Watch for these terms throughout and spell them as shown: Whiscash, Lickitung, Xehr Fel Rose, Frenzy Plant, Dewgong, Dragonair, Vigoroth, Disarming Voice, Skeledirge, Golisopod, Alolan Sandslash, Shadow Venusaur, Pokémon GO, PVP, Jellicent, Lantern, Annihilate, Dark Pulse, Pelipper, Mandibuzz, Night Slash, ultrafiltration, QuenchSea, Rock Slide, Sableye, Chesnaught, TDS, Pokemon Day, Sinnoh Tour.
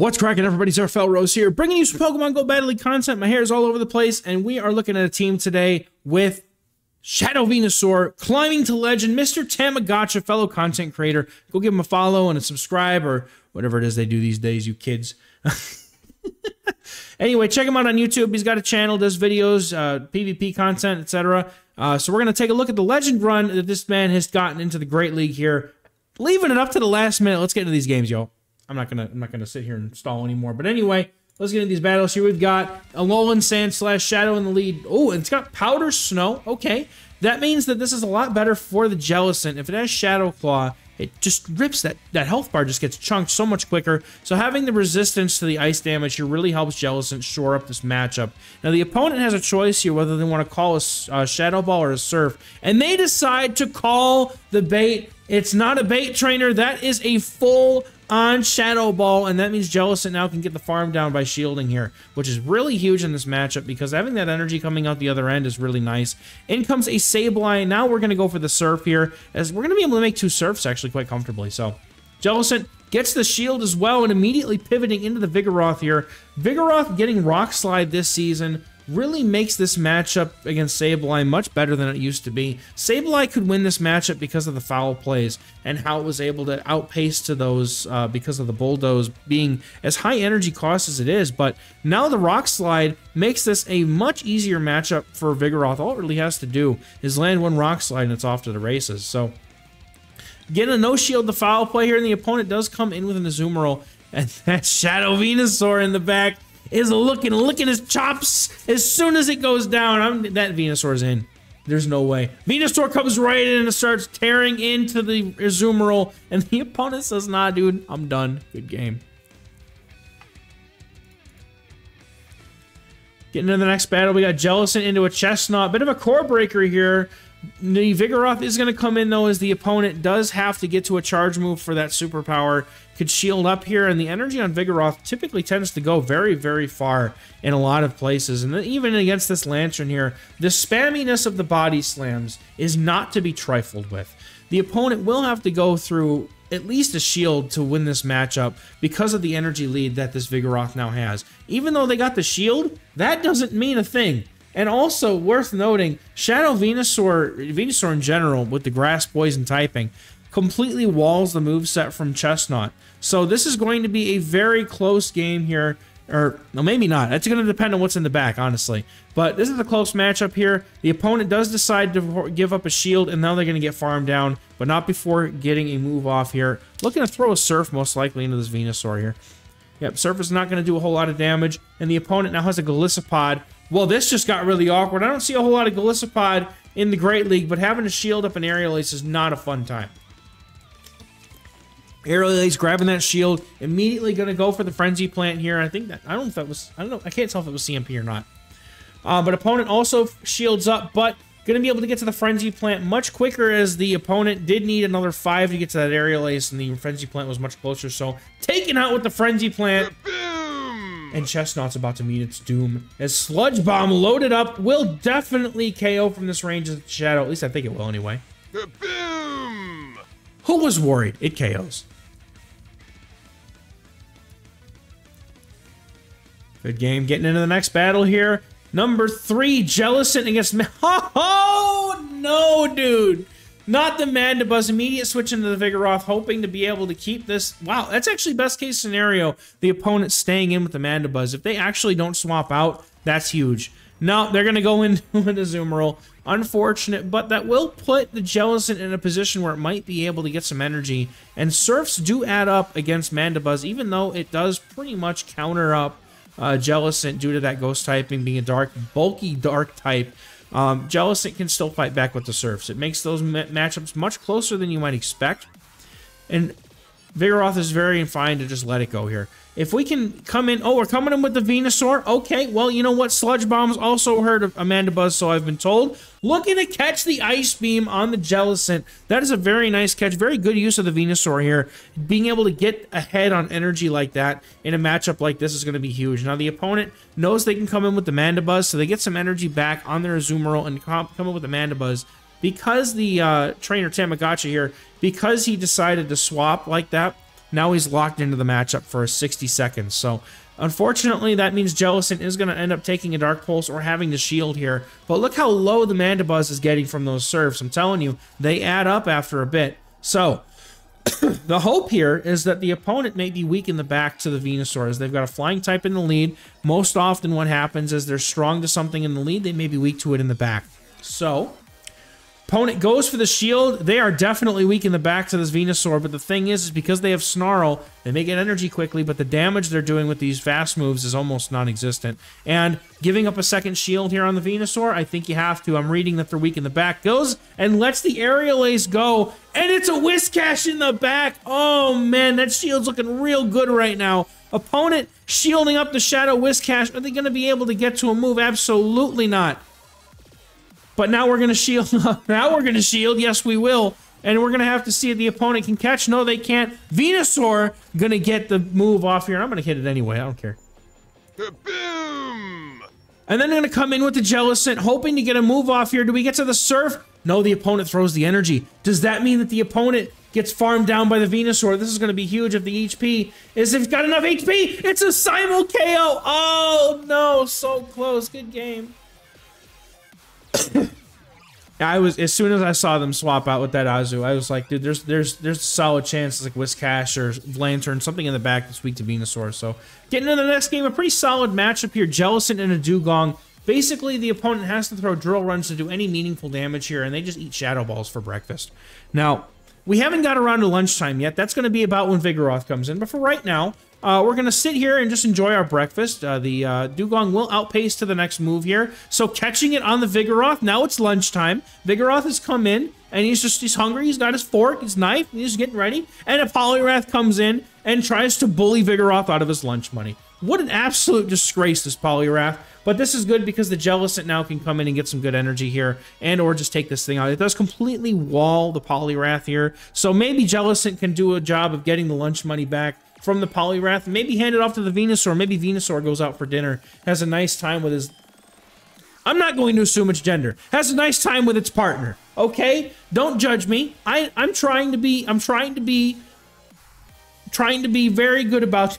What's cracking, everybody? Xehr Fel Rose here, bringing you some Pokemon Go Battle League content. My hair is all over the place, and we are looking at a team today with Shadow Venusaur, climbing to legend, Mr. Thammagotcha, fellow content creator. Go give him a follow and a subscribe, or whatever it is they do these days, you kids. Anyway, check him out on YouTube. He's got a channel, does videos, PvP content, etc. So we're going to take a look at the legend run that this man has gotten into the Great League here. Leaving it up to the last minute. Let's get into these games, y'all. I'm not gonna sit here and stall anymore. But anyway, let's get into these battles. Here we've got Alolan Sandslash, Shadow in the lead. Oh, it's got Powder Snow. Okay, that means that this is a lot better for the Jellicent. If it has Shadow Claw, it just rips that health bar. Just gets chunked so much quicker. So having the resistance to the ice damage here really helps Jellicent shore up this matchup. Now the opponent has a choice here whether they want to call a Shadow Ball or a Surf, and they decide to call the bait. It's not a bait trainer. That is a full on Shadow Ball, and that means Jellicent now can get the farm down by shielding here, which is really huge in this matchup because having that energy coming out the other end is really nice. In comes a Sableye. Now we're going to go for the Surf here, as we're going to be able to make two Surfs actually quite comfortably. So Jellicent gets the shield as well, and immediately pivoting into the Vigoroth here. Vigoroth getting Rock Slide this season really makes this matchup against Sableye much better than it used to be. Sableye could win this matchup because of the foul plays and how it was able to outpace to those because of the Bulldoze being as high energy cost as it is. But now the Rock Slide makes this a much easier matchup for Vigoroth. All it really has to do is land one Rock Slide and it's off to the races. So getting a no shield, the foul play here, and the opponent does come in with an Azumarill, and that Shadow Venusaur in the back is licking his chops as soon as it goes down. That Venusaur's in. There's no way. Venusaur comes right in and starts tearing into the Azumarill, and the opponent says, nah, dude, I'm done. Good game. Getting into the next battle, we got Jellicent into a Chesnaught. Bit of a core breaker here. The Vigoroth is going to come in, though, as the opponent does have to get to a charge move for that superpower. Could shield up here, and the energy on Vigoroth typically tends to go very, very far in a lot of places. And even against this Lantern here, the spamminess of the body slams is not to be trifled with. The opponent will have to go through at least a shield to win this matchup because of the energy lead that this Vigoroth now has. Even though they got the shield, that doesn't mean a thing. And also worth noting, Shadow Venusaur in general, with the Grass Poison typing, completely walls the moveset from Chesnaught. So this is going to be a very close game here. Or, no, maybe not. That's going to depend on what's in the back, honestly. But this is a close matchup here. The opponent does decide to give up a shield, and now they're going to get farmed down, but not before getting a move off here. Looking to throw a Surf, most likely, into this Venusaur here. Yep, Surf is not going to do a whole lot of damage, and the opponent now has a Golisopod. Well, this just got really awkward. I don't see a whole lot of Golisopod in the Great League, but having to shield up an Aerial Ace is not a fun time. Aerial Ace grabbing that shield, immediately going to go for the Frenzy Plant here. I think that, I don't know if that was, I don't know, I can't tell if it was CMP or not. But opponent also shields up, but going to be able to get to the Frenzy Plant much quicker, as the opponent did need another 5 to get to that Aerial Ace, and the Frenzy Plant was much closer. So taken out with the Frenzy Plant. And Chesnaught's about to meet its doom, as Sludge Bomb loaded up will definitely KO from this range of the Shadow. At least I think it will anyway. Boom! Who was worried? It KOs. Good game. Getting into the next battle here. Number 3, Jellicent against... Oh, no, dude! Not the Mandibuzz. Immediate switch into the Vigoroth, hoping to be able to keep this. Wow, that's actually best case scenario, the opponent staying in with the Mandibuzz. If they actually don't swap out, that's huge. No, they're going to go into an Azumarill. Unfortunate, but that will put the Jellicent in a position where it might be able to get some energy. And Surfs do add up against Mandibuzz, even though it does pretty much counter up Jellicent due to that Ghost typing being a dark, bulky dark type. Jellicent can still fight back with the Surfs. It makes those matchups much closer than you might expect. And Vigoroth is very fine to just let it go here. If we can come in... Oh, we're coming in with the Venusaur. Okay, well, you know what? Sludge Bomb's also hurt of Mandibuzz, so I've been told. Looking to catch the Ice Beam on the Jellicent. That is a very nice catch. Very good use of the Venusaur here. Being able to get ahead on energy like that in a matchup like this is going to be huge. Now, the opponent knows they can come in with the Mandibuzz, so they get some energy back on their Azumarill and come in with the Mandibuzz. Because the trainer Thammagotcha here, because he decided to swap like that, Now he's locked into the matchup for 60 seconds. So unfortunately, that means Jellicent is going to end up taking a Dark Pulse or having the shield here. But look how low the Mandibuzz is getting from those serves. I'm telling you, they add up after a bit. So the hope here is that the opponent may be weak in the back to the Venusaur, as they've got a flying type in the lead. Most often what happens is they're strong to something in the lead, they may be weak to it in the back. So opponent goes for the shield. They are definitely weak in the back to this Venusaur, but the thing is because they have Snarl, they may get energy quickly, but the damage they're doing with these fast moves is almost non-existent. And giving up a second shield here on the Venusaur, I think you have to. I'm reading that they're weak in the back. Goes and lets the Aerial Ace go, and it's a Whiscash in the back. Oh man, that shield's looking real good right now. Opponent shielding up the Shadow Whiscash. Are they going to be able to get to a move? Absolutely not. But now we're going to shield. Now we're going to shield. Yes, we will. And we're going to have to see if the opponent can catch. No, they can't. Venusaur going to get the move off here. I'm going to hit it anyway. I don't care. Boom! And then they're going to come in with the Jellicent, hoping to get a move off here. Do we get to the surf? No, the opponent throws the energy. Does that mean that the opponent gets farmed down by the Venusaur? This is going to be huge if the HP is, if it's got enough HP. It's a Simul KO. Oh, no. So close. Good game. I was, as soon as I saw them swap out with that Azu, I was like, dude, there's a solid chance it's like Whiscash or Lantern, something in the back that's weak to Venusaur. So getting into the next game, a pretty solid matchup here. Jellicent and a Dewgong. Basically, the opponent has to throw drill runs to do any meaningful damage here, and they just eat Shadow Balls for breakfast. Now, we haven't got around to lunchtime yet. That's going to be about when Vigoroth comes in, but for right now, we're going to sit here and just enjoy our breakfast. The Dewgong will outpace to the next move here. So catching it on the Vigoroth. Now it's lunchtime. Vigoroth has come in, and he's hungry. He's got his fork, his knife, and he's getting ready. And a Poliwrath comes in and tries to bully Vigoroth out of his lunch money. What an absolute disgrace, this Poliwrath. But this is good because the Jellicent now can come in and get some good energy here, and or just take this thing out. It does completely wall the Poliwrath here. So maybe Jellicent can do a job of getting the lunch money back from the Poliwrath, maybe hand it off to the Venusaur. Maybe Venusaur goes out for dinner, has a nice time with his... I'm not going to assume its gender. Has a nice time with its partner, okay? Don't judge me. I'm trying to be... Trying to be very good about...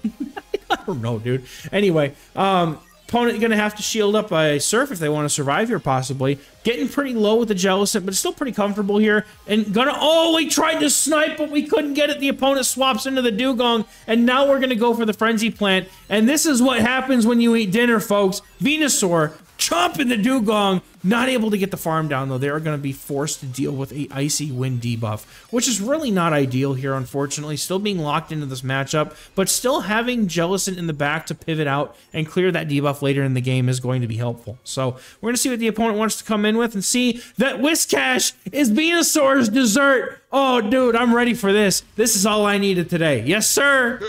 I don't know, dude. Anyway, opponent going to have to shield up a Surf if they want to survive here, possibly. Getting pretty low with the Jellicent, but still pretty comfortable here. And going to... Oh, we tried to snipe, but we couldn't get it. The opponent swaps into the Dewgong, and now we're going to go for the Frenzy Plant. And this is what happens when you eat dinner, folks. Venusaur chomping the Dewgong, not able to get the farm down, though. They are going to be forced to deal with a Icy Wind debuff, which is really not ideal here, unfortunately. Still being locked into this matchup, but still having Jellicent in the back to pivot out and clear that debuff later in the game is going to be helpful. So we're going to see what the opponent wants to come in with and see that Whiscash is Venusaur's dessert. Oh, dude, I'm ready for this. This is all I needed today. Yes, sir.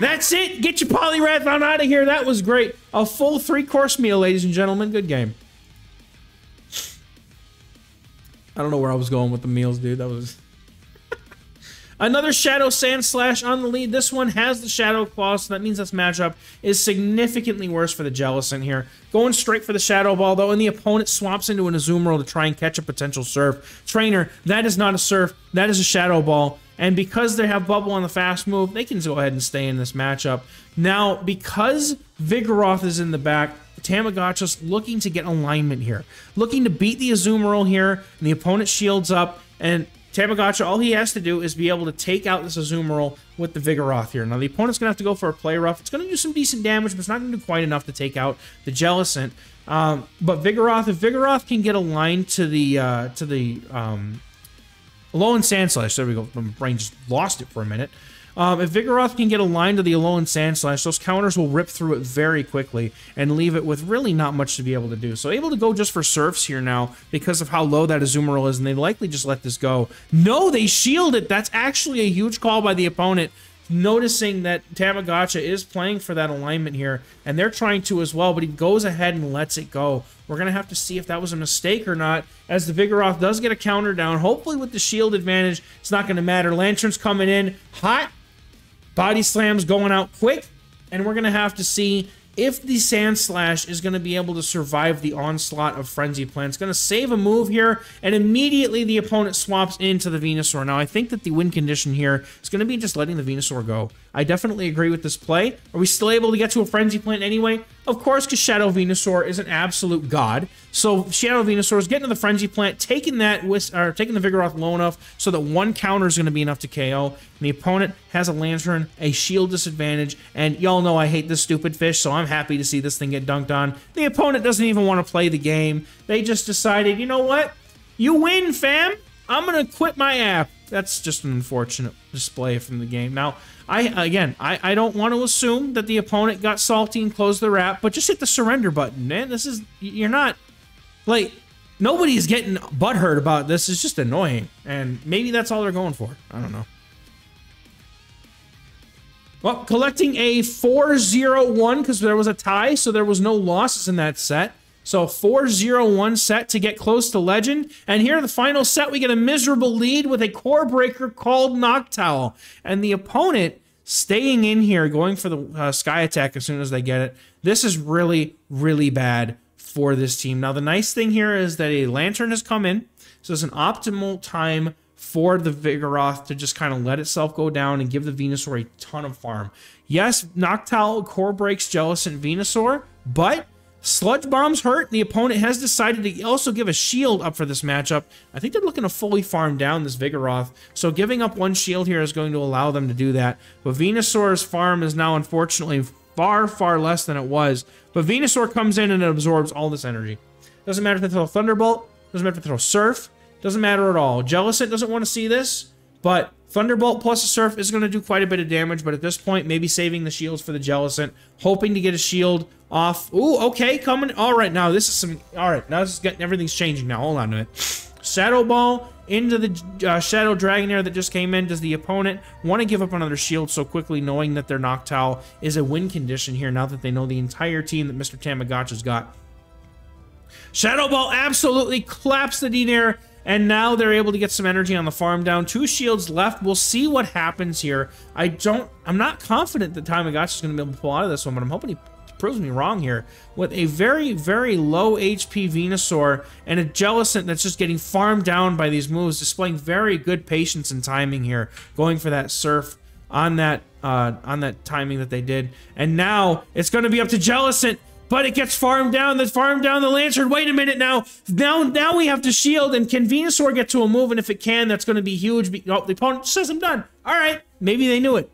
That's it. Get your Poliwrath on out of here. That was great. A full three-course meal, ladies and gentlemen. Good game. I don't know where I was going with the meals, dude. That was... Another Shadow Sandslash on the lead. This one has the Shadow Claw, so that means this matchup is significantly worse for the Jellicent here. Going straight for the Shadow Ball, though, and the opponent swaps into an Azumarill to try and catch a potential Surf. Trainer, that is not a Surf. That is a Shadow Ball. And because they have Bubble on the fast move, they can go ahead and stay in this matchup. Now, because Vigoroth is in the back, Thammagotcha's looking to get alignment here. Looking to beat the Azumarill here, and the opponent shields up, and Thammagotcha, all he has to do is be able to take out this Azumarill with the Vigoroth here. Now, the opponent's going to have to go for a play rough. It's going to do some decent damage, but it's not going to do quite enough to take out the Jellicent. But Vigoroth, if Vigoroth can get aligned to the... Alolan Sandslash, there we go, my brain just lost it for a minute. If Vigoroth can get aligned to the Alolan Sandslash, those counters will rip through it very quickly and leave it with really not much to be able to do. So able to go just for Surfs here now because of how low that Azumarill is, and they likely just let this go. No, they shield it! That's actually a huge call by the opponent, noticing that Thammagotcha is playing for that alignment here, and they're trying to as well, but he goes ahead and lets it go. We're going to have to see if that was a mistake or not, as the Vigoroth does get a counter down. Hopefully with the shield advantage, it's not going to matter. Lantern's coming in hot. Body slams going out quick, and we're going to have to see if the Sandslash is going to be able to survive the onslaught of Frenzy Plant. It's going to save a move here, and immediately the opponent swaps into the Venusaur. Now, I think that the win condition here is going to be just letting the Venusaur go. I definitely agree with this play. Are we still able to get to a Frenzy Plant anyway? Of course, because Shadow Venusaur is an absolute god. So Shadow Venusaur is getting to the Frenzy Plant, taking that taking the Vigoroth low enough so that one counter is going to be enough to KO. And the opponent has a Lantern, a shield disadvantage, and y'all know I hate this stupid fish, so I'm happy to see this thing get dunked on. The opponent doesn't even want to play the game. They just decided, you know what? You win, fam! I'm going to quit my app. That's just an unfortunate display from the game. Now, I don't want to assume that the opponent got salty and closed their app, but just hit the surrender button, man. This is, you're not, like, nobody's getting butthurt about this. It's just annoying, and maybe that's all they're going for. I don't know. Well, collecting a 4-0-1 because there was a tie, so there was no losses in that set. So 4-0-1 set to get close to Legend. And here in the final set, we get a miserable lead with a core breaker called Noctowl. And the opponent staying in here, going for the Sky Attack as soon as they get it. This is really, really bad for this team. Now, the nice thing here is that a Lantern has come in. So it's an optimal time for the Vigoroth to just kind of let itself go down and give the Venusaur a ton of farm. Yes, Noctowl core breaks Jellicent Venusaur, but Sludge Bombs hurt. The opponent has decided to also give a shield up for this matchup. I think they're looking to fully farm down this Vigoroth, so giving up one shield here is going to allow them to do that. But Venusaur's farm is now, unfortunately, far, far less than it was. But Venusaur comes in and it absorbs all this energy. Doesn't matter if they throw Thunderbolt. Doesn't matter if they throw Surf. Doesn't matter at all. Jellicent doesn't want to see this, but Thunderbolt plus a Surf is going to do quite a bit of damage, but at this point, maybe saving the shields for the Jellicent, hoping to get a shield off. Ooh, okay, coming. All right, now this is some... All right, now this is getting... Everything's changing now. Hold on a minute. Shadow Ball into the Shadow Dragonair that just came in. Does the opponent want to give up another shield so quickly, knowing that their Noctowl is a win condition here now that they know the entire team that Mr. Thammagotcha's got? Shadow Ball absolutely claps the Denair. And now they're able to get some energy on the farm down. Two shields left. We'll see what happens here. I'm not confident that Thammagotcha is going to be able to pull out of this one, but I'm hoping he proves me wrong here. With a very, very low HP Venusaur and a Jellicent that's just getting farmed down by these moves, displaying very good patience and timing here, going for that Surf on that timing that they did. And now it's going to be up to Jellicent. But it gets farmed down. That's farmed down the Lantern. Wait a minute now. Now we have to shield. And can Venusaur get to a move? And if it can, that's going to be huge. Oh, the opponent says I'm done. All right. Maybe they knew it.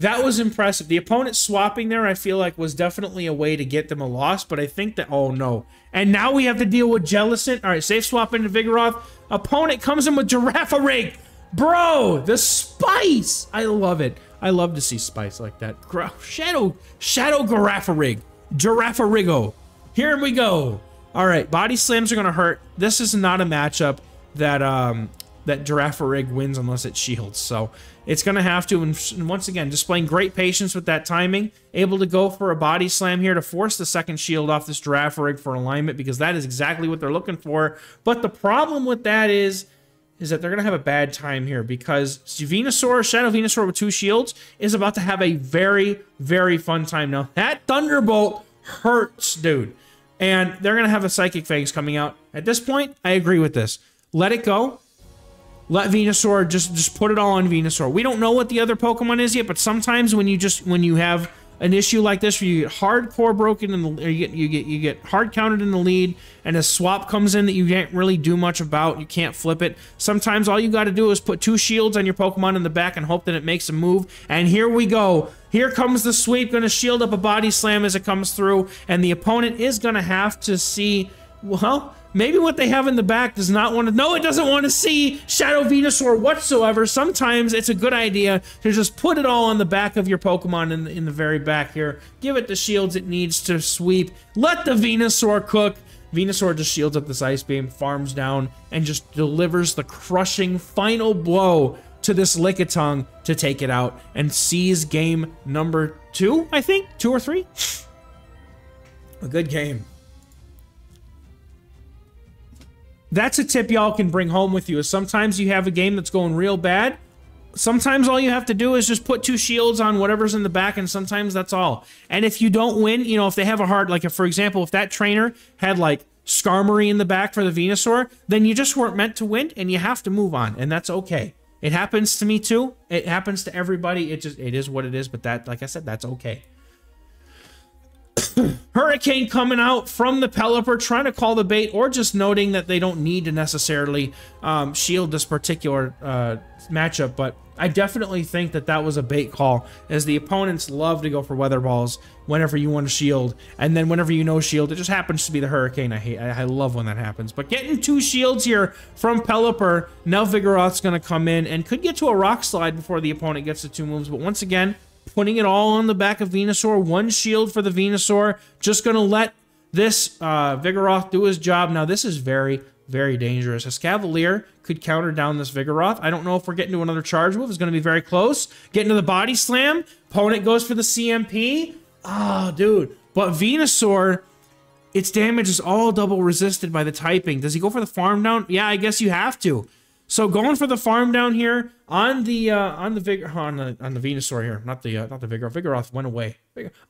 That was impressive. The opponent swapping there, I feel like, was definitely a way to get them a loss. But I think that... Oh, no. And now we have to deal with Jellicent. All right. Safe swap into Vigoroth. Opponent comes in with Girafarig. Bro, the spice. I love it. I love to see spice like that. Shadow Girafarig. Girafarigo. Here we go. All right, body slams are going to hurt. This is not a matchup that that Girafarig wins unless it shields. So it's going to have to, and once again, displaying great patience with that timing. Able to go for a body slam here to force the second shield off this Girafarig for alignment, because that is exactly what they're looking for. But the problem with that is that they're going to have a bad time here, because Venusaur, Shadow Venusaur with two shields, is about to have a very, very fun time now. That Thunderbolt hurts, dude. And they're going to have a Psychic Fangs coming out. At this point, I agree with this. Let it go. Let Venusaur, just put it all on Venusaur. We don't know what the other Pokemon is yet, but sometimes when you have an issue like this where you get hardcore broken and you get hard counted in the lead, and a swap comes in that you can't really do much about, you can't flip it. Sometimes all you got to do is put two shields on your Pokemon in the back and hope that it makes a move. And here we go. Here comes the sweep, going to shield up a body slam as it comes through, and the opponent is going to have to see, well, maybe what they have in the back does not want to... No, it doesn't want to see Shadow Venusaur whatsoever. Sometimes it's a good idea to just put it all on the back of your Pokemon in the very back here. Give it the shields it needs to sweep. Let the Venusaur cook. Venusaur just shields up this Ice Beam, farms down, and just delivers the crushing final blow to this Lickitung to take it out and seize game number 2, I think? 2 or 3? A good game. That's a tip y'all can bring home with you, is sometimes you have a game that's going real bad. Sometimes all you have to do is just put two shields on whatever's in the back, and sometimes that's all. And if you don't win, you know, if they have a hard, like, if, for example, if that trainer had, like, Skarmory in the back for the Venusaur, then you just weren't meant to win, and you have to move on, and that's okay. It happens to me, too. It happens to everybody. It just, it is what it is, but that, like I said, that's okay. Hurricane coming out from the Pelipper, trying to call the bait, or just noting that they don't need to necessarily shield this particular matchup. But I definitely think that that was a bait call, as the opponents love to go for weather balls whenever you want to shield, and then whenever you know shield, it just happens to be the Hurricane. I love when that happens. But getting two shields here from Pelipper. Now Vigoroth's going to come in and could get to a Rock Slide before the opponent gets the two moves. But once again, putting it all on the back of Venusaur. One shield for the Venusaur. Just going to let this Vigoroth do his job. Now, this is very, very dangerous. As Cavalier could counter down this Vigoroth. I don't know if we're getting to another charge move. It's going to be very close. Getting to the Body Slam. Opponent goes for the CMP. Oh, dude. But Venusaur, its damage is all double resisted by the typing. Does he go for the Farm Down? Yeah, I guess you have to. So going for the Farm Down here on the Venusaur here, not the Vigoroth. Vigoroth went away.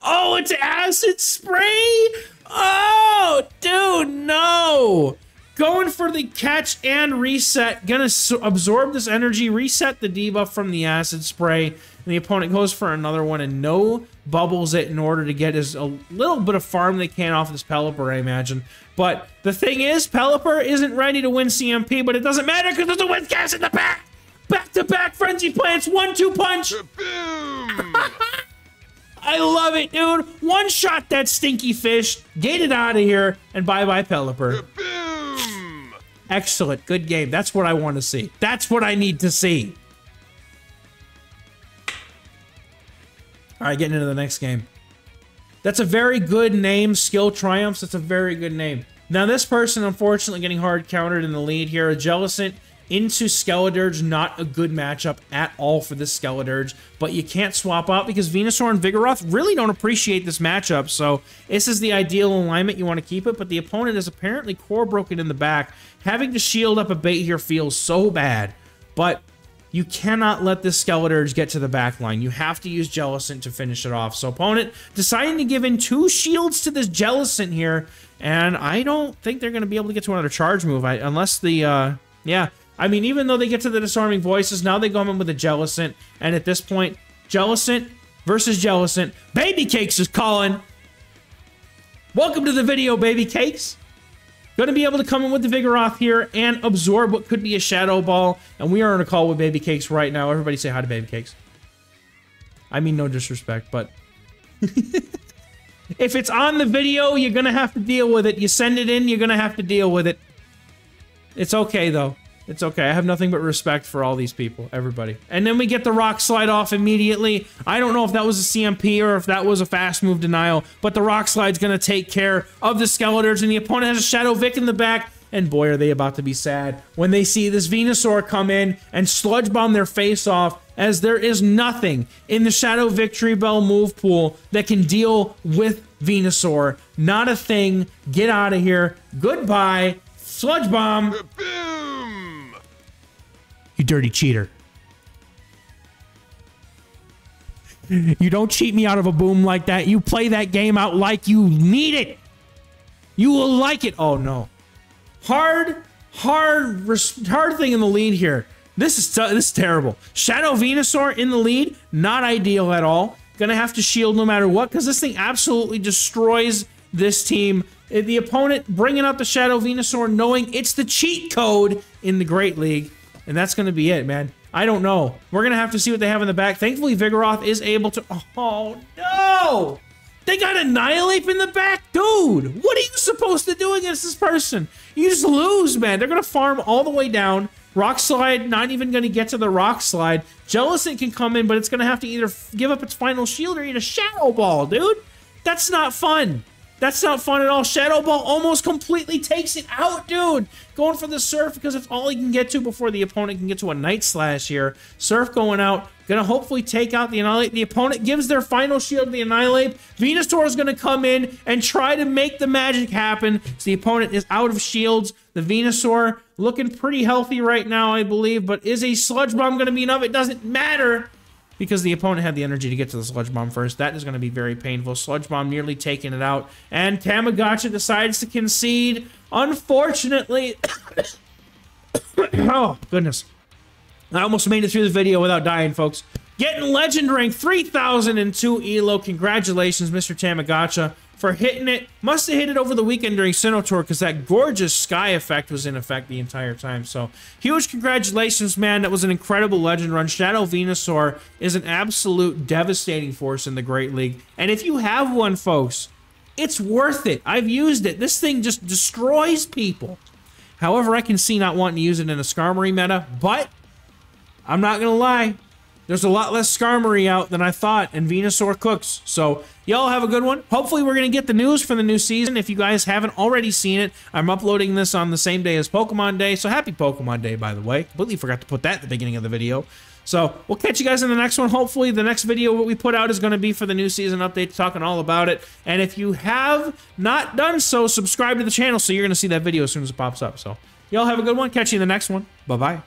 Oh, it's Acid Spray! Oh, dude, no! Going for the catch and reset. Gonna absorb this energy, reset the debuff from the Acid Spray, and the opponent goes for another one and no bubbles it in order to get as a little bit of farm they can off this Pelipper, I imagine. But the thing is, Pelipper isn't ready to win CMP, but it doesn't matter because there's a Whiscash in the back! Back-to-back Frenzy Plants, 1-2 punch! I love it, dude! One shot that stinky fish, get it out of here, and bye-bye Pelipper. Excellent. Good game. That's what I want to see. That's what I need to see. All right, getting into the next game. That's a very good name. Skill Triumphs. That's a very good name. Now, this person, unfortunately, getting hard countered in the lead here. Jellicent into Skeledirge. Not a good matchup at all for this Skeledirge. But you can't swap out because Venusaur and Vigoroth really don't appreciate this matchup. So this is the ideal alignment. You want to keep it. But the opponent is apparently core broken in the back. Having to shield up a bait here feels so bad, but you cannot let this Skeledirge get to the back line. You have to use Jellicent to finish it off. So opponent deciding to give in two shields to this Jellicent here, and I don't think they're going to be able to get to another charge move. I mean, even though they get to the Disarming Voices, now they go in with a Jellicent, and at this point, Jellicent versus Jellicent. Baby Cakes is calling. Welcome to the video, Baby Cakes. Going to be able to come in with the Vigoroth here and absorb what could be a Shadow Ball. And we are on a call with Baby Cakes right now. Everybody say hi to Baby Cakes. I mean, no disrespect, but... if it's on the video, you're going to have to deal with it. You send it in, you're going to have to deal with it. It's okay, though. It's okay. I have nothing but respect for all these people, everybody. And then we get the Rock Slide off immediately. I don't know if that was a CMP or if that was a fast move denial, but the Rock Slide's going to take care of the Skeledirge, and the opponent has a Shadow Vic in the back. And boy, are they about to be sad when they see this Venusaur come in and Sludge Bomb their face off, as there is nothing in the Shadow Victory Bell move pool that can deal with Venusaur. Not a thing. Get out of here. Goodbye. Sludge Bomb. You dirty cheater. You don't cheat me out of a boom like that. You play that game out like you need it. You will like it. Oh, no. Hard thing in the lead here. This is terrible. Shadow Venusaur in the lead. Not ideal at all. Gonna have to shield no matter what, because this thing absolutely destroys this team. The opponent bringing out the Shadow Venusaur, knowing it's the cheat code in the Great League. And that's going to be it, man. I don't know. We're going to have to see what they have in the back. Thankfully, Vigoroth is able to... Oh, no! They got Annihilate in the back? Dude, what are you supposed to do against this person? You just lose, man. They're going to farm all the way down. Rock Slide, not even going to get to the Rock Slide. Jellicent can come in, but it's going to have to either give up its final shield or eat a Shadow Ball, dude. That's not fun. That's not fun at all. Shadow Ball almost completely takes it out, dude. Going for the Surf because it's all he can get to before the opponent can get to a Night Slash here. Surf going out. Going to hopefully take out the Annihilate. The opponent gives their final shield to the Annihilate. Venusaur is going to come in and try to make the magic happen. So the opponent is out of shields. The Venusaur Looking pretty healthy right now, I believe, but is a Sludge Bomb going to be enough? It doesn't matter because the opponent had the energy to get to the Sludge Bomb first. That is going to be very painful. Sludge Bomb nearly taking it out, and Thammagotcha decides to concede. Unfortunately, oh, goodness. I almost made it through the video without dying, folks. Getting Legend Rank 3002 ELO. Congratulations, Mr. Thammagotcha, for hitting it. Must have hit it over the weekend during Sinnoh Tour because that gorgeous sky effect was in effect the entire time. So huge congratulations, man. That was an incredible Legend run. Shadow Venusaur is an absolute devastating force in the Great League. And if you have one, folks, it's worth it. I've used it. This thing just destroys people. However, I can see not wanting to use it in a Skarmory meta, but I'm not going to lie. There's a lot less Skarmory out than I thought, and Venusaur cooks. So, y'all have a good one. Hopefully, we're going to get the news for the new season. If you guys haven't already seen it, I'm uploading this on the same day as Pokemon Day. So, happy Pokemon Day, by the way. Completely forgot to put that at the beginning of the video. So, we'll catch you guys in the next one. Hopefully, the next video what we put out is going to be for the new season update, talking all about it. And if you have not done so, subscribe to the channel so you're going to see that video as soon as it pops up. So, y'all have a good one. Catch you in the next one. Bye-bye.